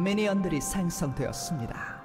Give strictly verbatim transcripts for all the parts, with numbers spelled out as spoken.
미니언들이 생성되었습니다.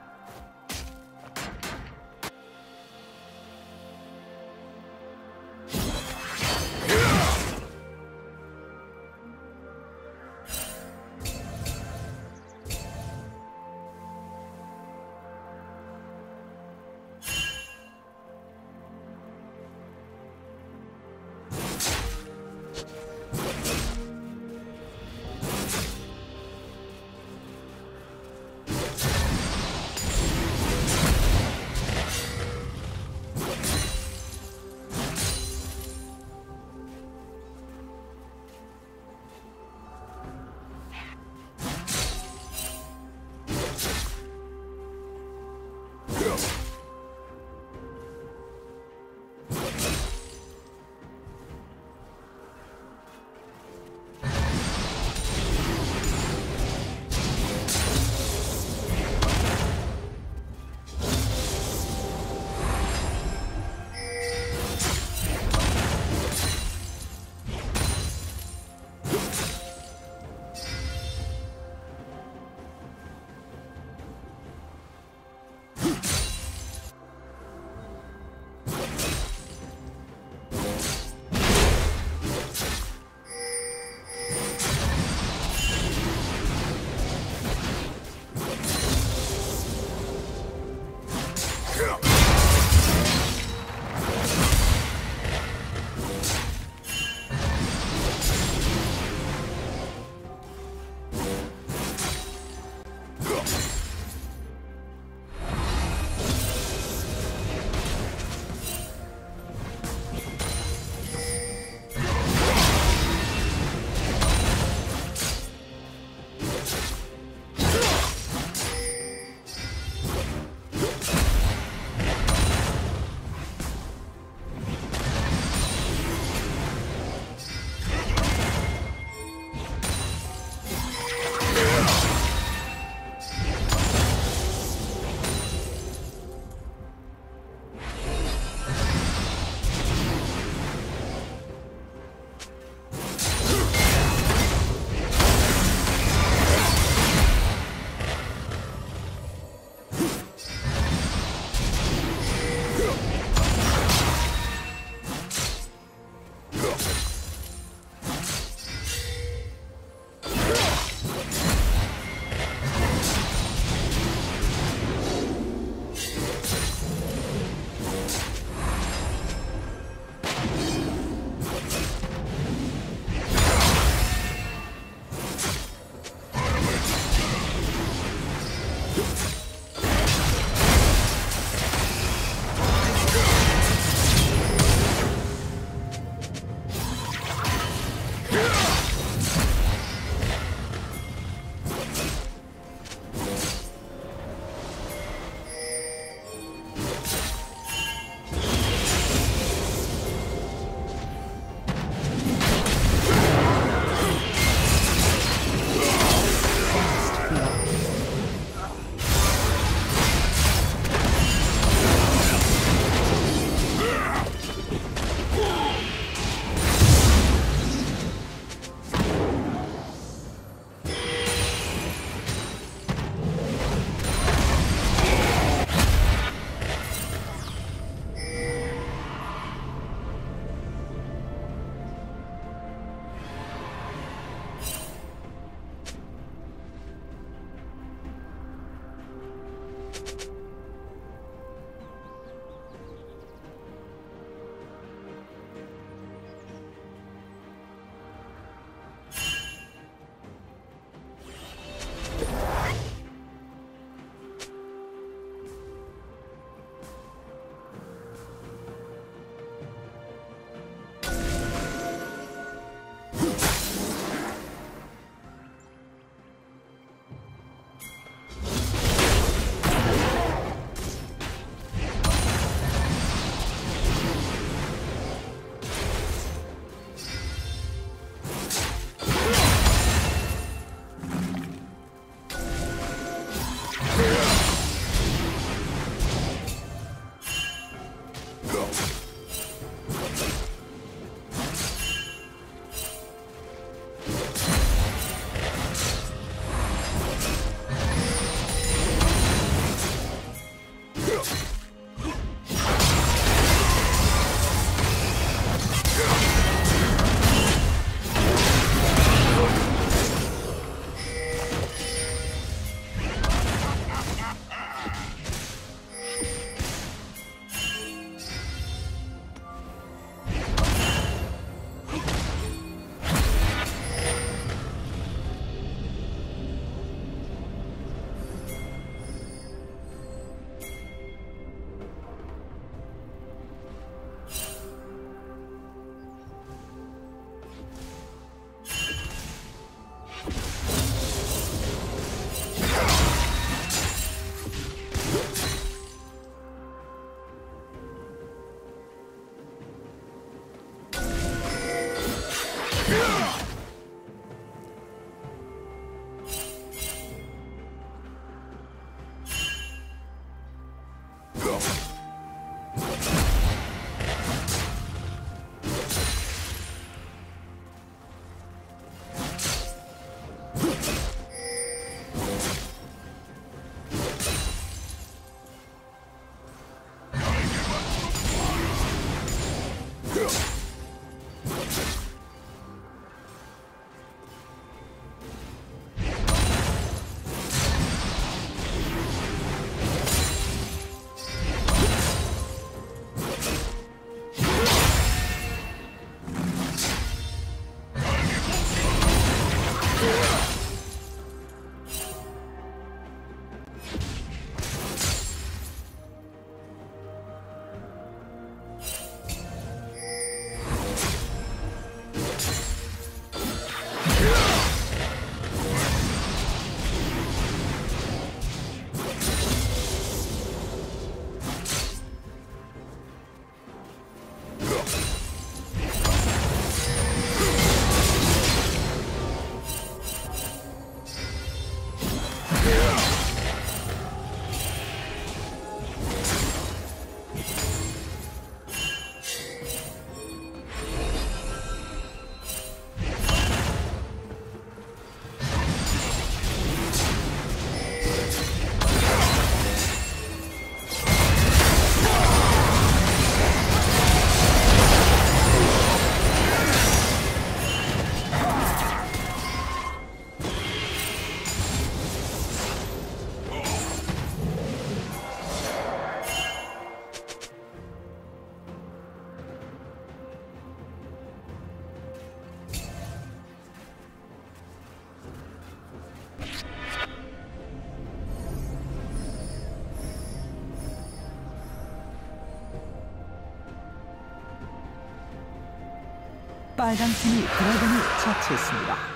빨간 팀이 드래곤을 처치했습니다.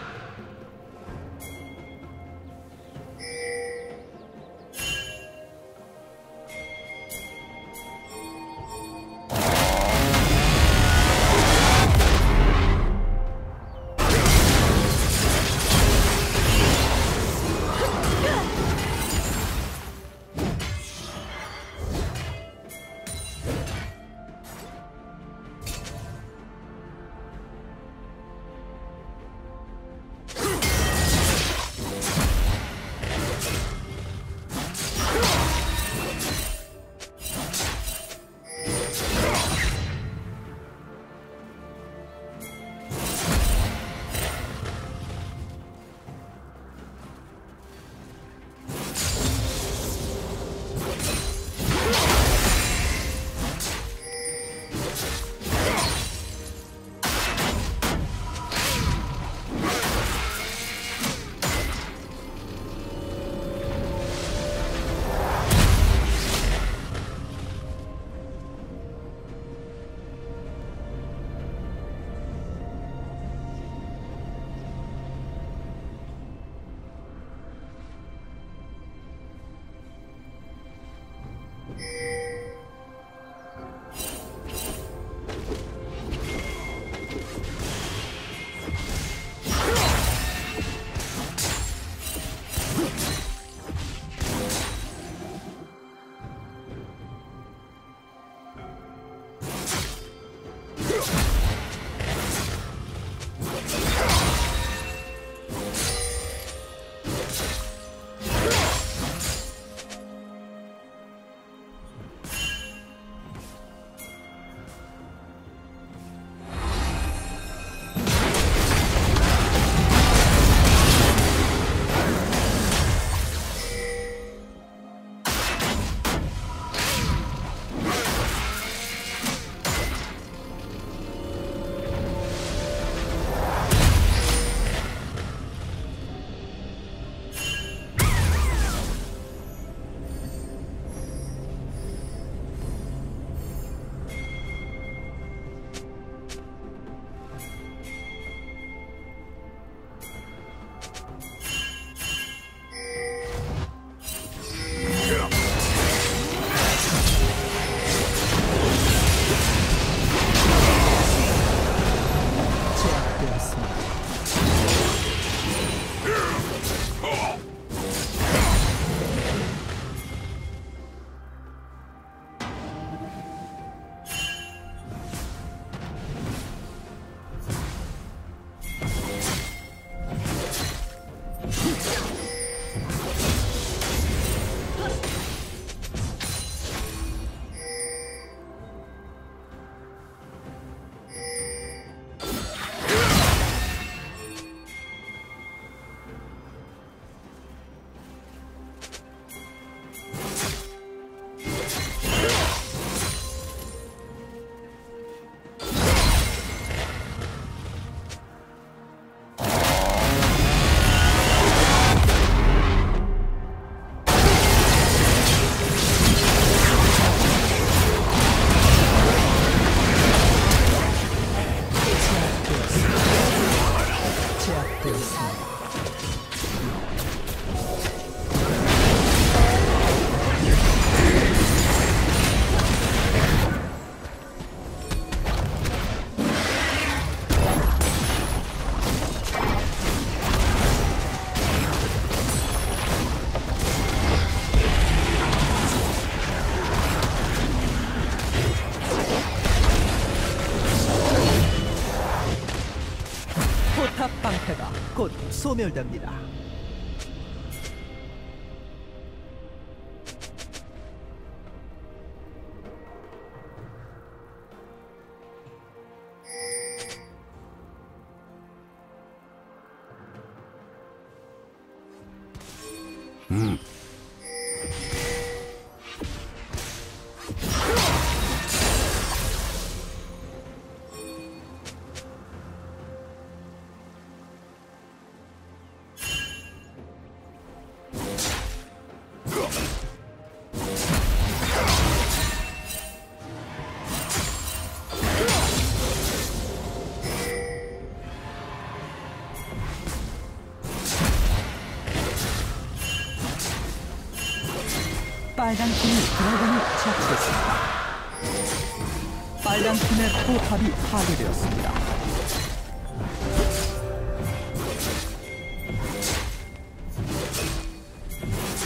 방패가 곧 소멸됩니다. 음. 빨간 팀이 드래곤을 처치했습니다. 빨간 팀의 포탑이 파괴되었습니다.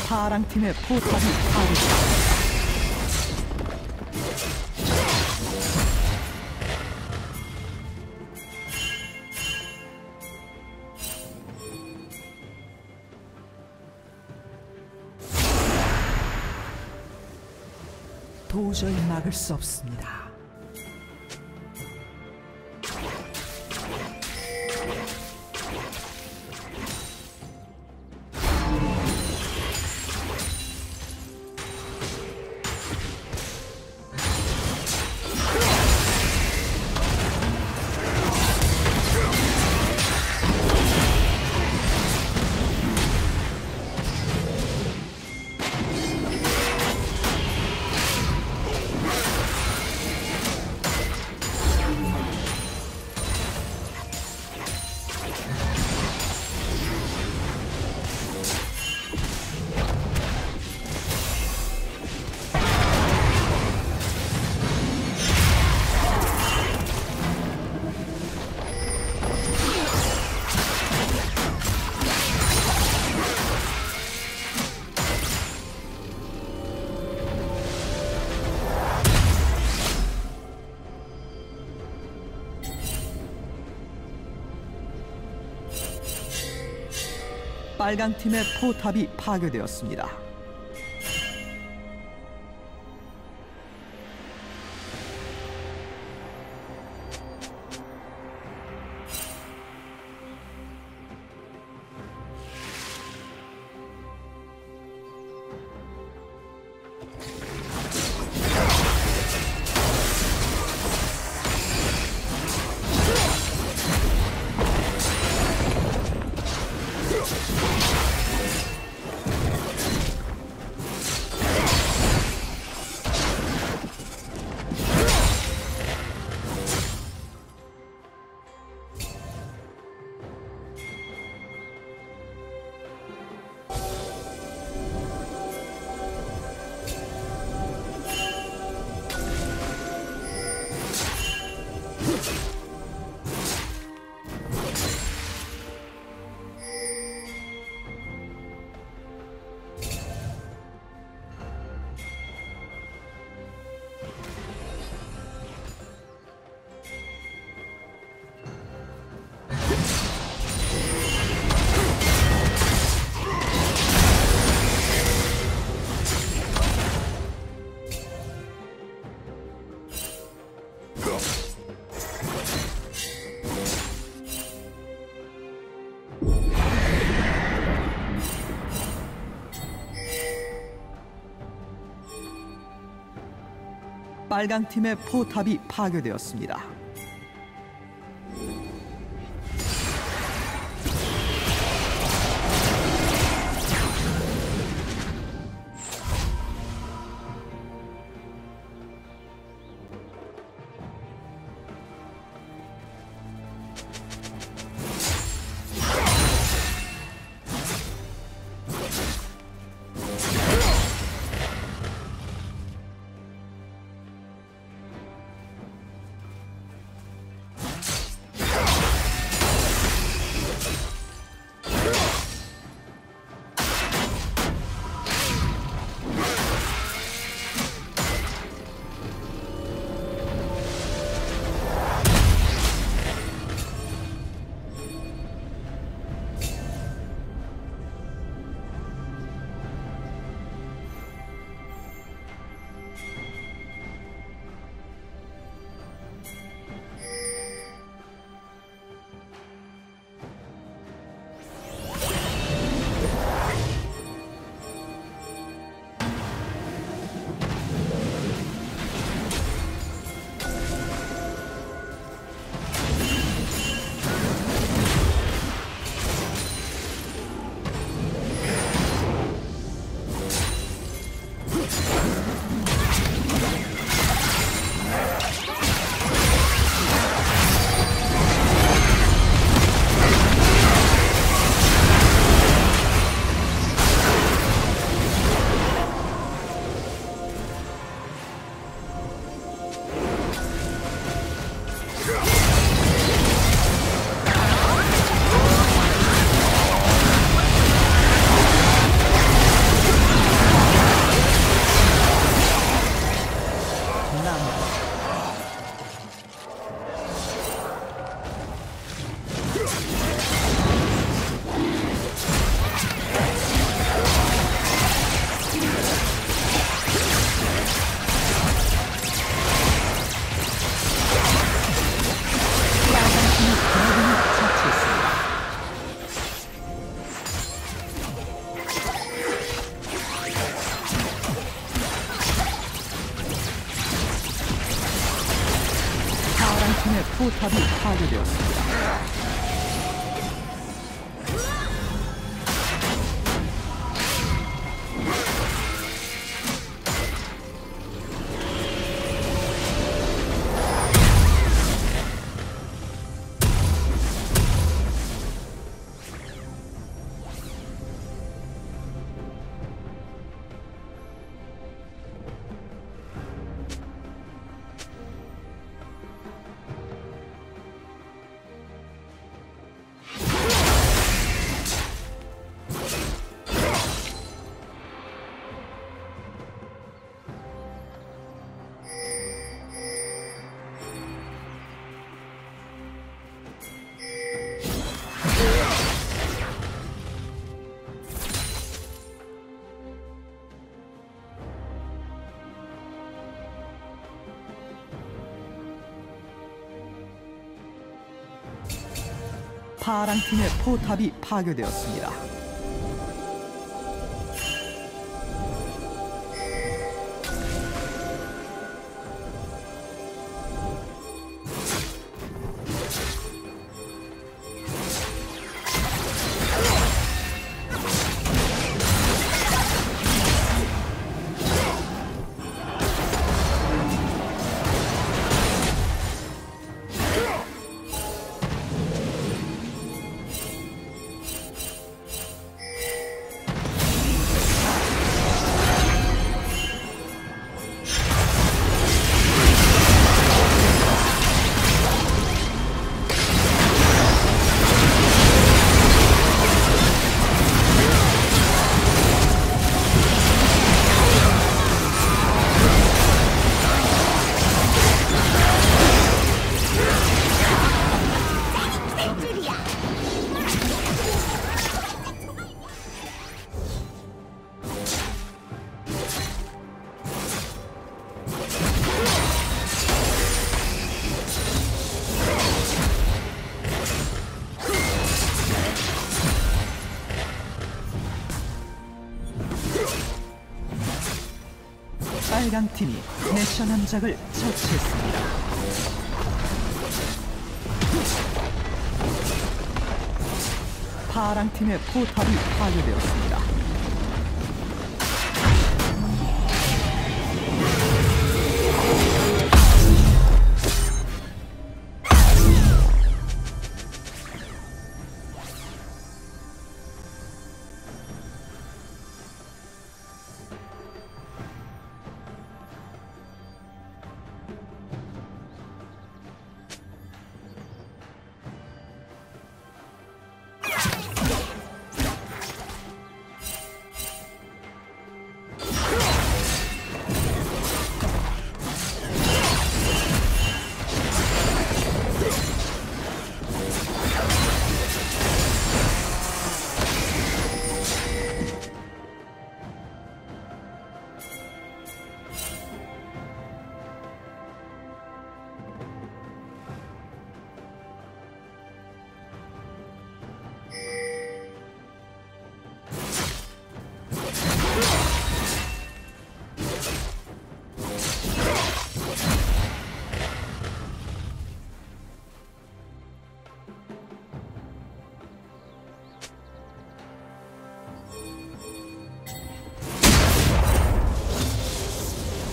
파랑 팀의 포탑이 파괴되었습니다. 도저히 막을 수 없습니다. 빨간 팀의 포탑이 파괴되었습니다. 빨강 팀의 포탑이 파괴되었습니다. 자신의 포탑이 파괴되었습니다. 파랑팀의 포탑이 파괴되었습니다. 빨강팀이 내셔널 남작을 처치했습니다. 파랑팀의 포탑이 파괴되었습니다.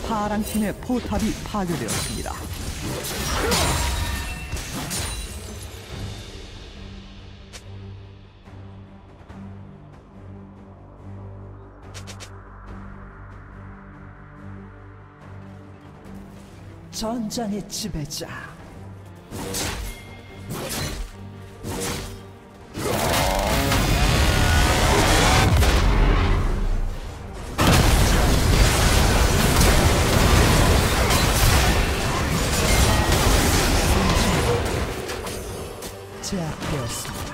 파랑팀의 포탑이 파괴되었습니다. 전장의 지배자. 제압되었습니다.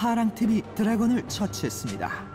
파랑TV 드래곤을 처치했습니다.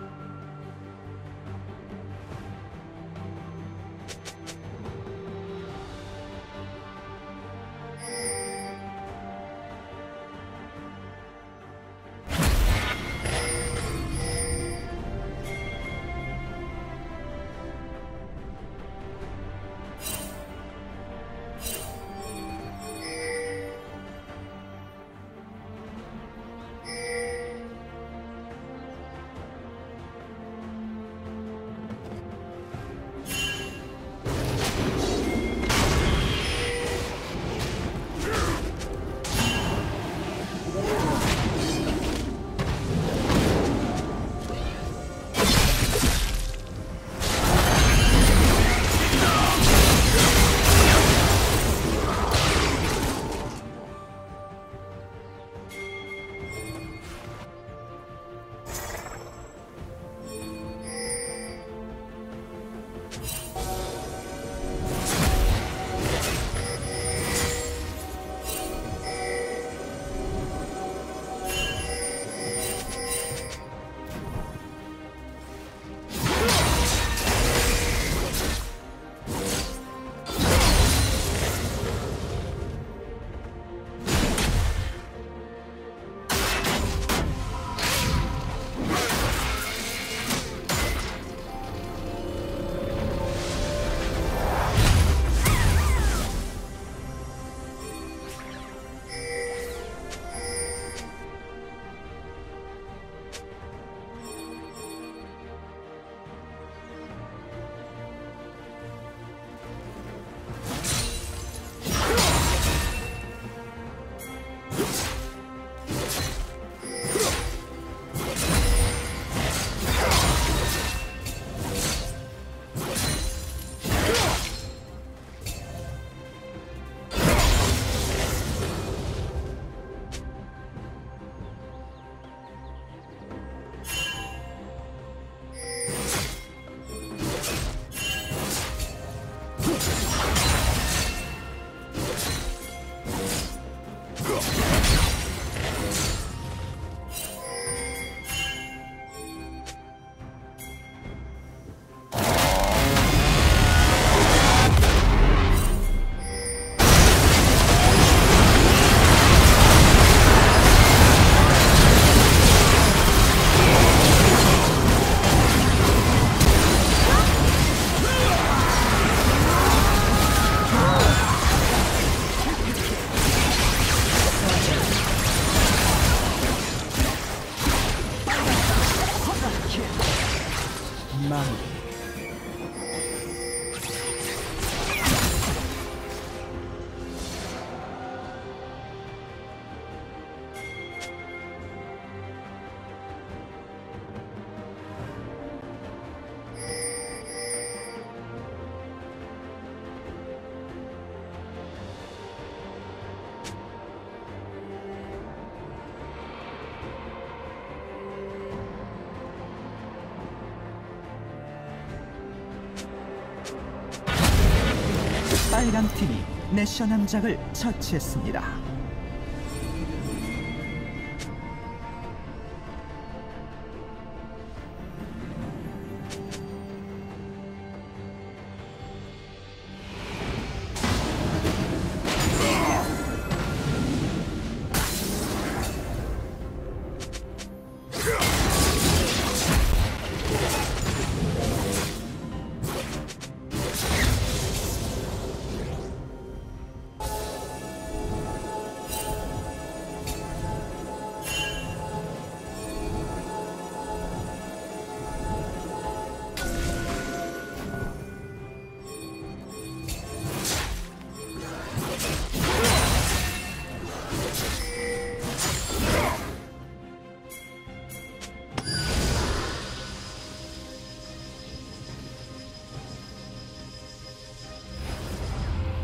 빨강 팀이 내셔널 남작을 처치했습니다.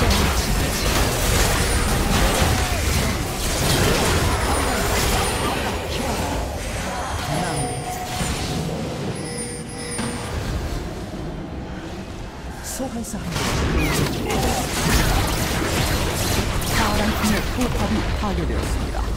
전장의 지배자. 남은 소환사 한 명. 파랑팀의 포탑이 파괴되었습니다.